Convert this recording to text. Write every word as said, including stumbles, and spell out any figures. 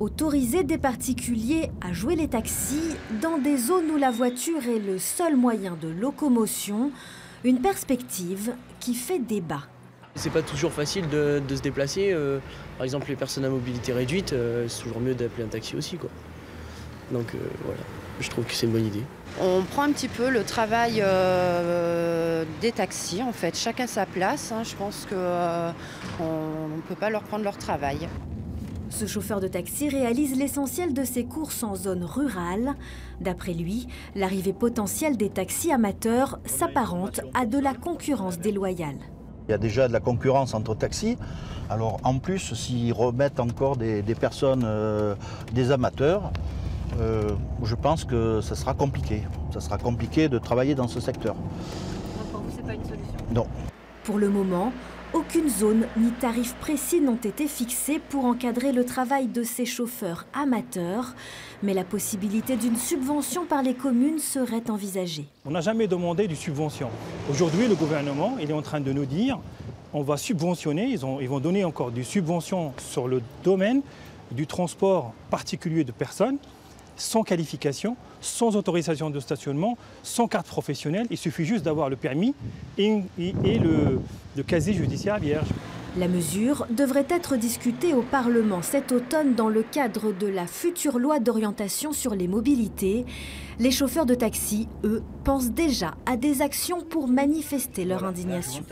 autoriser des particuliers à jouer les taxis dans des zones où la voiture est le seul moyen de locomotion, une perspective qui fait débat. C'est pas toujours facile de, de se déplacer. Euh, par exemple, les personnes à mobilité réduite, euh, c'est toujours mieux d'appeler un taxi aussi, quoi. Donc euh, voilà, je trouve que c'est une bonne idée. On prend un petit peu le travail euh, des taxis, en fait. Chacun sa place, hein. Je pense que euh, on ne peut pas leur prendre leur travail. Ce chauffeur de taxi réalise l'essentiel de ses courses en zone rurale. D'après lui, l'arrivée potentielle des taxis amateurs s'apparente à de la concurrence déloyale. Il y a déjà de la concurrence entre taxis. Alors en plus, s'ils remettent encore des, des personnes, euh, des amateurs, euh, je pense que ça sera compliqué. Ça sera compliqué de travailler dans ce secteur. Donc pour vous, c'est pas une solution ? Non. Pour le moment, aucune zone ni tarif précis n'ont été fixés pour encadrer le travail de ces chauffeurs amateurs, mais la possibilité d'une subvention par les communes serait envisagée. On n'a jamais demandé de subvention. Aujourd'hui, le gouvernement il est en train de nous dire on va subventionner, ils, ont, ils vont donner encore des subventions sur le domaine du transport particulier de personnes, sans qualification, sans autorisation de stationnement, sans carte professionnelle. Il suffit juste d'avoir le permis et, et, et le, le casier judiciaire vierge. La mesure devrait être discutée au Parlement cet automne dans le cadre de la future loi d'orientation sur les mobilités. Les chauffeurs de taxi, eux, pensent déjà à des actions pour manifester leur indignation.